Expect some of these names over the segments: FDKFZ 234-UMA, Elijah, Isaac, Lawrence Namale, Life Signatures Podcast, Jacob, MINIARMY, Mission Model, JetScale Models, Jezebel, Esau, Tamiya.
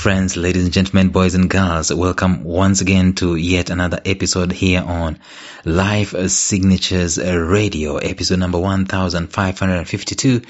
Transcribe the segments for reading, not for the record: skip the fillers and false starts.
friends, ladies and gentlemen, boys and girls, welcome once again to yet another episode here on Life Signatures Radio, episode number 1552.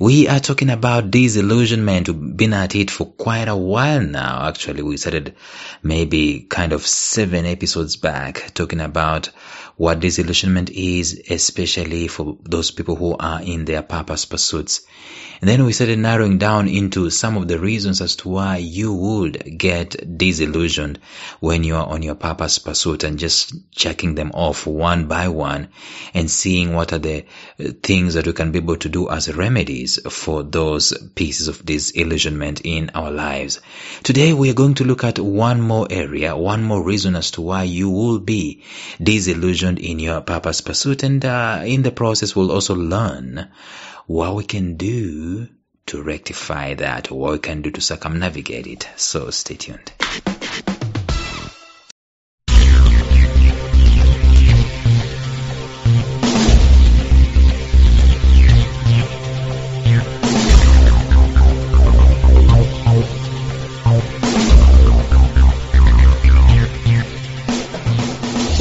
We are talking about disillusionment. We've been at it for quite a while now. Actually, we started maybe kind of 7 episodes back talking about what disillusionment is, especially for those people who are in their purpose pursuits. And then we started narrowing down into some of the reasons as to why you would get disillusioned when you are on your purpose pursuit, and just checking them off one by one and seeing what are the things that we can be able to do as remedies for those pieces of disillusionment in our lives. Today we are going to look at one more area, one more reason as to why you will be disillusioned in your purpose pursuit, and in the process we'll also learn what we can do to rectify that, or what we can do to circumnavigate it. So stay tuned.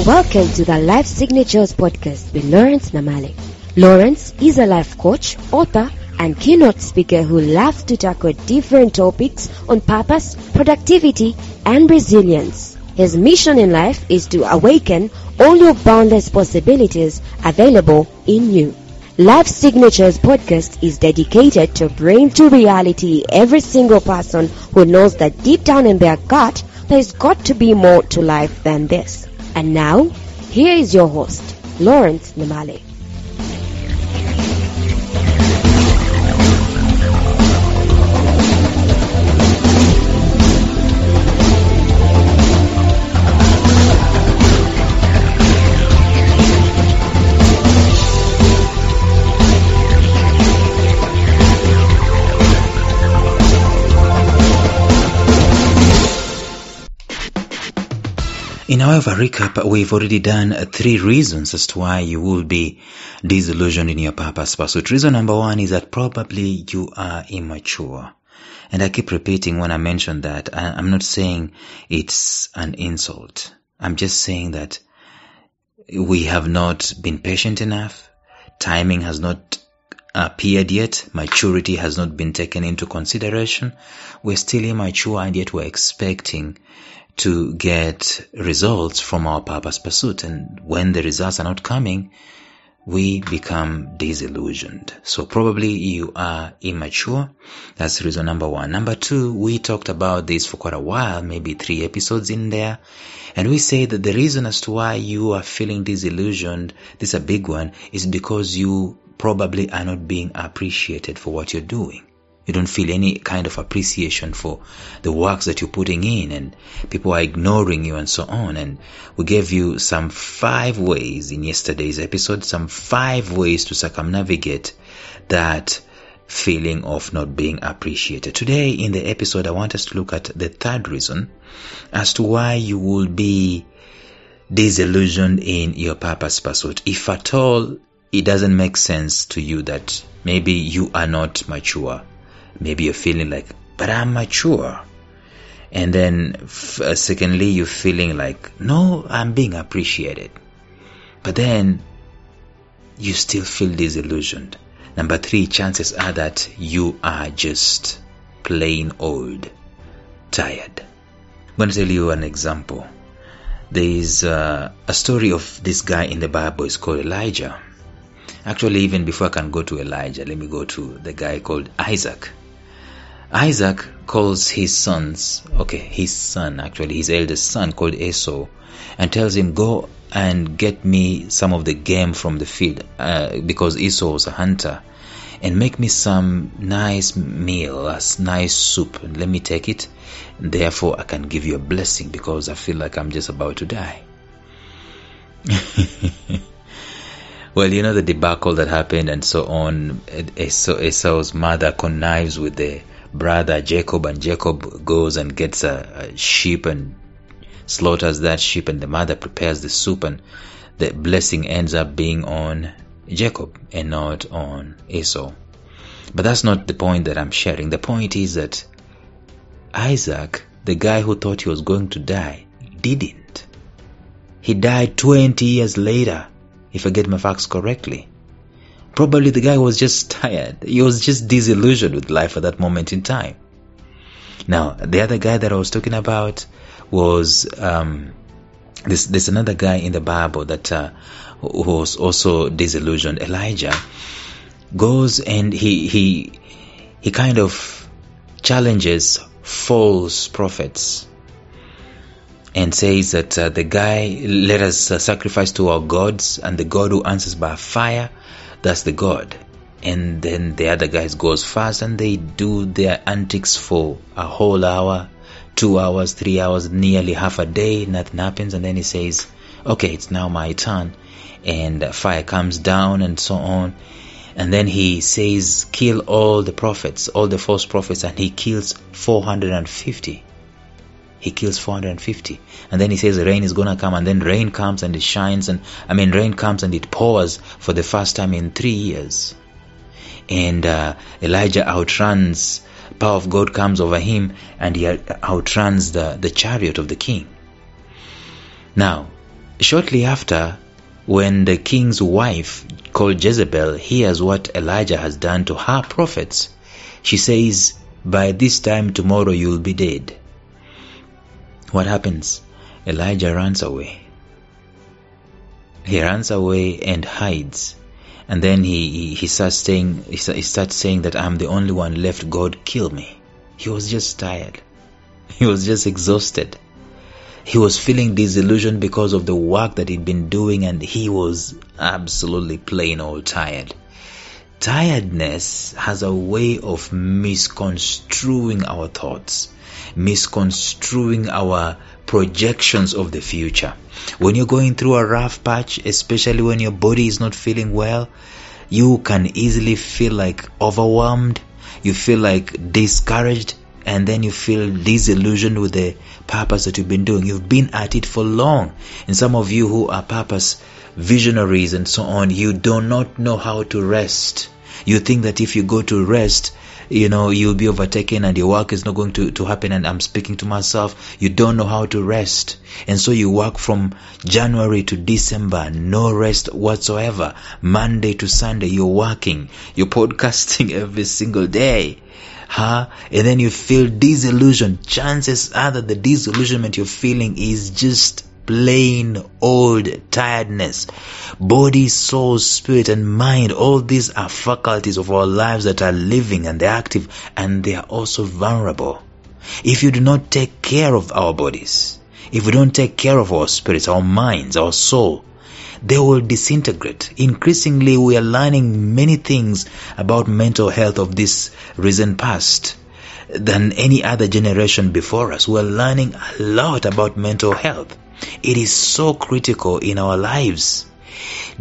Welcome to the Life Signatures Podcast with Lawrence Namale. Lawrence is a life coach, author, and keynote speaker who loves to tackle different topics on purpose, productivity, and resilience. His mission in life is to awaken all your boundless possibilities available in you. Life Signatures Podcast is dedicated to bring to reality every single person who knows that deep down in their gut, there's got to be more to life than this. And now, here is your host, Lawrence Namale. In our recap, we've already done 3 reasons as to why you will be disillusioned in your purpose pursuit. Reason number 1 is that probably you are immature. And I keep repeating when I mention that, I'm not saying it's an insult. I'm just saying that we have not been patient enough. Timing has not appeared yet. Maturity has not been taken into consideration. We're still immature, and yet we're expecting to get results from our purpose pursuit, and when the results are not coming, we become disillusioned. So probably you are immature. That's reason number 1. Number 2, we talked about this for quite a while, maybe 3 episodes in there. And we say that the reason as to why you are feeling disillusioned, this is a big one, is because you probably are not being appreciated for what you're doing. You don't feel any kind of appreciation for the works that you're putting in, and people are ignoring you and so on. And we gave you some 5 ways in yesterday's episode, some 5 ways to circumnavigate that feeling of not being appreciated. Today in the episode, I want us to look at the 3rd reason as to why you will be disillusioned in your purpose pursuit. If at all it doesn't make sense to you that maybe you are not mature. Maybe you're feeling like, but I'm mature. And then secondly, you're feeling like, no, I'm being appreciated. But then you still feel disillusioned. Number 3, chances are that you are just plain old, tired. I'm going to tell you an example. There is a story of this guy in the Bible. It's called Elijah. Actually, even before I can go to Elijah, let me go to the guy called Isaac. Isaac calls his eldest son called Esau, and tells him, go and get me some of the game from the field, because Esau was a hunter, and make me some nice meal, a nice soup, and let me take it. Therefore, I can give you a blessing, because I feel like I'm just about to die. Well, you know the debacle that happened and so on. Esau's mother connives with the brother Jacob, and Jacob goes and gets a sheep and slaughters that sheep, and the mother prepares the soup, and the blessing ends up being on Jacob and not on Esau. But that's not the point that I'm sharing. The point is that Isaac, the guy who thought he was going to die, didn't. He died 20 years later, if I get my facts correctly. Probably the guy was just tired. He was just disillusioned with life at that moment in time. Now, the other guy that I was talking about was there's another guy in the Bible that who was also disillusioned. Elijah goes and he kind of challenges false prophets and says that the guy, let us sacrifice to our gods, and the God who answers by fire, that's the God. And then the other guys goes fast and they do their antics for a whole hour, 2 hours, 3 hours, nearly half a day. Nothing happens. And then he says, okay, it's now my turn. And fire comes down and so on. And then he says, kill all the prophets, all the false prophets. And he kills 450. He kills 450. And then he says rain is gonna come, and then rain comes and it shines, and rain comes and it pours for the first time in 3 years. And Elijah outruns, power of God comes over him, and he outruns the chariot of the king. Now, shortly after, when the king's wife, called Jezebel, hears what Elijah has done to her prophets, she says, by this time tomorrow you will be dead. What happens? Elijah runs away. He runs away and hides. And then he starts saying that I'm the only one left. God, kill me. He was just tired. He was just exhausted. He was feeling disillusioned because of the work that he'd been doing, and he was absolutely plain old tired. Tiredness has a way of misconstruing our thoughts, misconstruing our projections of the future. When you're going through a rough patch, especially when your body is not feeling well, you can easily feel like overwhelmed, you feel like discouraged, and then you feel disillusioned with the purpose that you've been doing. You've been at it for long. And some of you who are purpose visionaries and so on, you do not know how to rest. You think that if you go to rest, you'll be overtaken and your work is not going to happen. And I'm speaking to myself. You don't know how to rest. And so you work from January to December, no rest whatsoever. Monday to Sunday, you're working. You're podcasting every single day. And then you feel disillusioned. Chances are that the disillusionment you're feeling is just plain old tiredness. Body, soul, spirit, and mind, all these are faculties of our lives that are living, and they're active, and they are also vulnerable. If you do not take care of our bodies, if we don't take care of our spirits, our minds, our soul, they will disintegrate. Increasingly, we are learning many things about mental health of this recent past than any other generation before us. We are learning a lot about mental health. It is so critical in our lives.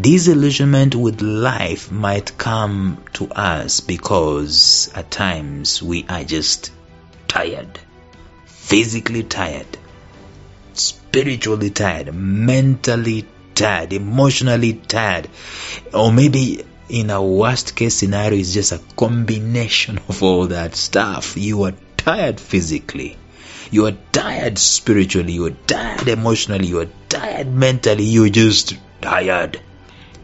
Disillusionment with life might come to us because at times we are just tired, physically tired, spiritually tired, mentally tired, emotionally tired, or maybe in a worst case scenario, it's just a combination of all that stuff. You are tired physically. You are tired spiritually, you are tired emotionally, you are tired mentally, you are just tired.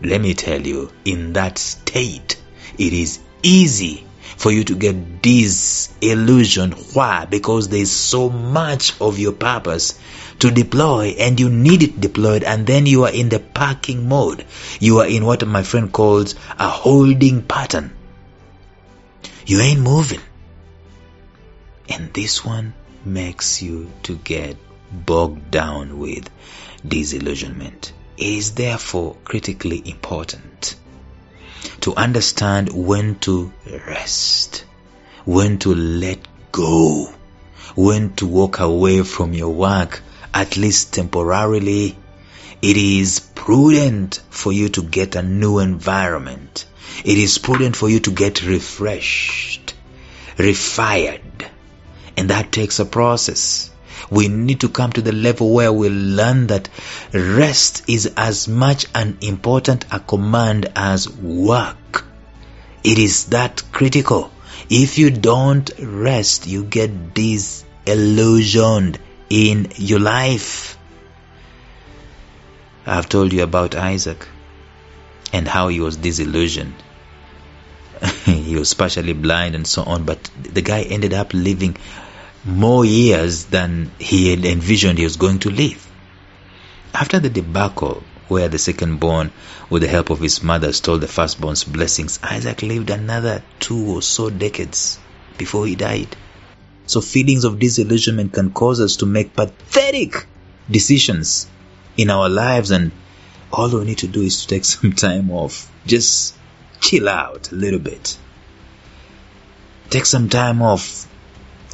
Let me tell you, in that state, it is easy for you to get disillusioned. Why? Because there is so much of your purpose to deploy, and you need it deployed, and then you are in the parking mode. You are in what my friend calls a holding pattern. You ain't moving. And this one makes you to get bogged down with disillusionment. It is therefore critically important to understand when to rest, when to let go, when to walk away from your work, at least temporarily. It is prudent for you to get a new environment. It is prudent for you to get refreshed, refired. And that takes a process. We need to come to the level where we learn that rest is as much an important a command as work. It is that critical. If you don't rest, you get disillusioned. illusioned in your life. I've told you about Isaac and how he was disillusioned. He was partially blind and so on, but the guy ended up living more years than he had envisioned he was going to live. After the debacle where the second born, with the help of his mother, stole the firstborn's blessings, Isaac lived another 2 or so decades before he died. So feelings of disillusionment can cause us to make pathetic decisions in our lives, and all we need to do is to take some time off. Just chill out a little bit. Take some time off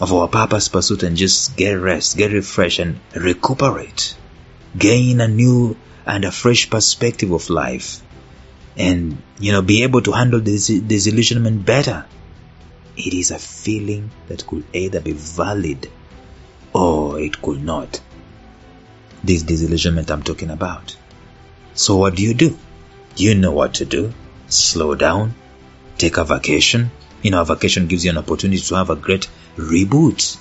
of our purpose pursuit and just get rest, get refreshed, and recuperate. Gain a new and a fresh perspective of life, and be able to handle disillusionment better. It is a feeling that could either be valid or it could not. This disillusionment I'm talking about. So what do? You know what to do. Slow down. Take a vacation. A vacation gives you an opportunity to have a great reboot.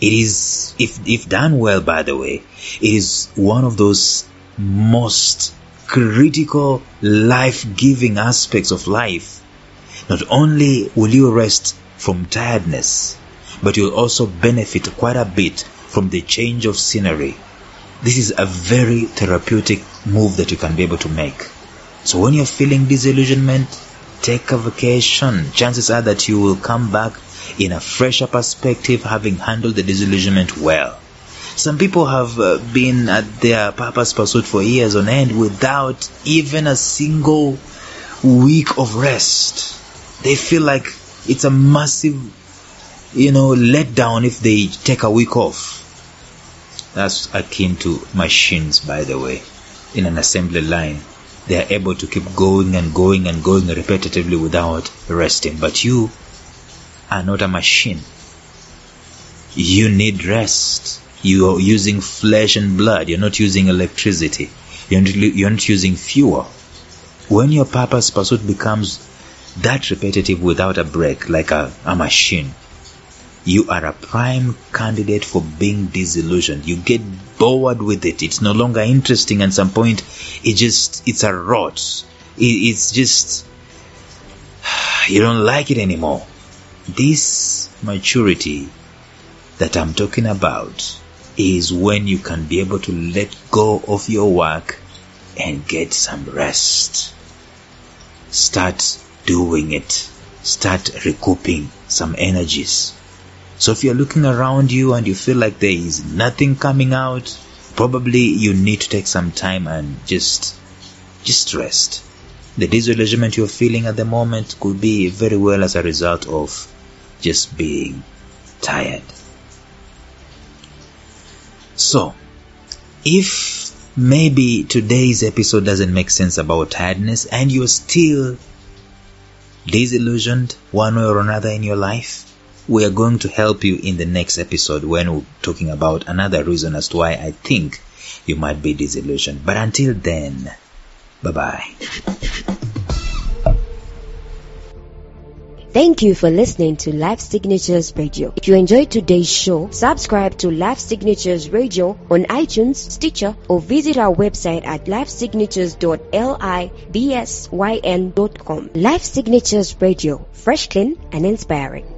It is, if done well, by the way, it is one of those most critical life-giving aspects of life. Not only will you rest from tiredness, but you'll also benefit quite a bit from the change of scenery. This is a very therapeutic move that you can be able to make. So when you're feeling disillusionment, take a vacation. Chances are that you will come back in a fresher perspective, having handled the disillusionment well. Some people have been at their purpose pursuit for years on end without even a single week of rest. They feel like it's a massive, letdown if they take a week off. That's akin to machines, by the way, in an assembly line. They are able to keep going and going and going repetitively without resting. But you are not a machine. You need rest. You are using flesh and blood. You're not using electricity. You're not using fuel. When your purpose pursuit becomes that repetitive without a break, like a machine, you are a prime candidate for being disillusioned. You get bored with it. It's no longer interesting. At some point, it's a rot. You don't like it anymore. This maturity that I'm talking about is when you can be able to let go of your work and get some rest. Start doing it. Start recouping some energies. So if you're looking around you and you feel like there is nothing coming out, probably you need to take some time and just rest. The disillusionment you're feeling at the moment could be very well as a result of just being tired. So, if maybe today's episode doesn't make sense about tiredness and you're still disillusioned one way or another in your life, we are going to help you in the next episode when we're talking about another reason as to why I think you might be disillusioned. But until then, bye-bye. Thank you for listening to Life Signatures Radio. If you enjoyed today's show, subscribe to Life Signatures Radio on iTunes, Stitcher, or visit our website at lifesignatures.libsyn.com. Life Signatures Radio, fresh, clean, and inspiring.